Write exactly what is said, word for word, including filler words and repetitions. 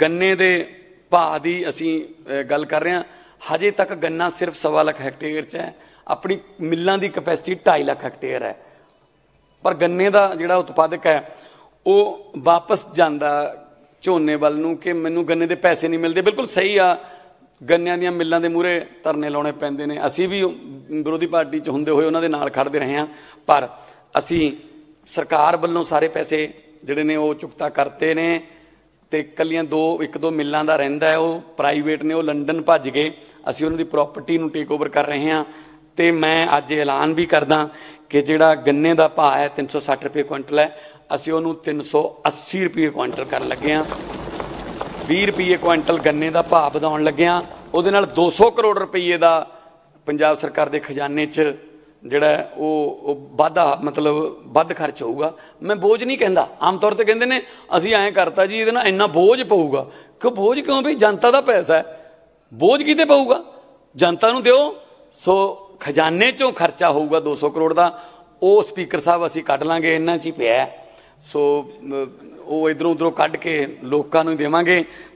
गन्ने दे भाव की असी गल कर रहे हैं। हजे तक गन्ना सिर्फ सवा लख हैक्टेयर च है, अपनी मिलों की कैपेसिटी ढाई लख हैक्टेयर है, पर गन्ने का जिहड़ा उत्पादक है वो वापस जाता झोने वाल नूं कि मैनूं गन्ने के पैसे नहीं मिलते। बिल्कुल सही आ, गन्निया दियां मिलों के मूहरे धरने लाने पैंदे ने, असीं भी विरोधी पार्टी च हुंदे होए उन्हां दे नाल खड़दे रहे हैं, पर असीं सरकार वल्लों सारे पैसे जिहड़े ने वो चुकता करते ने ते कलियां दो एक दो मिलों का रहिंदा है, वो प्राइवेट ने वो लंडन भज गए, असीं उन्हां दी प्रॉपर्टी नूं टेक ओवर कर रहे हैं। तो मैं अज ऐलान भी करदा कि जिहड़ा गन्ने का भाव है तीन सौ साठ रुपये क्विंटल है, असीं उन्हूं तीन सौ अस्सी रुपये क्विंटल कर लगे हाँ, बीस रुपये क्विंटल गन्ने का भाव बढ़ाउण लगे हाँ। उहदे नाल दो सौ करोड़ रुपये का पंजाब सरकार के खजाने च जिहड़ा वो वाधा मतलब वध खर्च होगा। मैं बोझ नहीं कहता, आम तौर पर कहिंदे ने असीं ऐं करता जी, इहदे नाल इन्ना बोझ पऊगा। क्यों बोझ क्यों? भी जनता का पैसा है, बोझ किते पऊगा? जनता नूं दिओ, सो खजाने चों खर्चा होऊगा दो सौ करोड़ का, वो स्पीकर साहब असीं कढ लांगे, इन्ना च ही पिया। सो वो इधरों उधरों कढ के लोकां नूं देवांगे।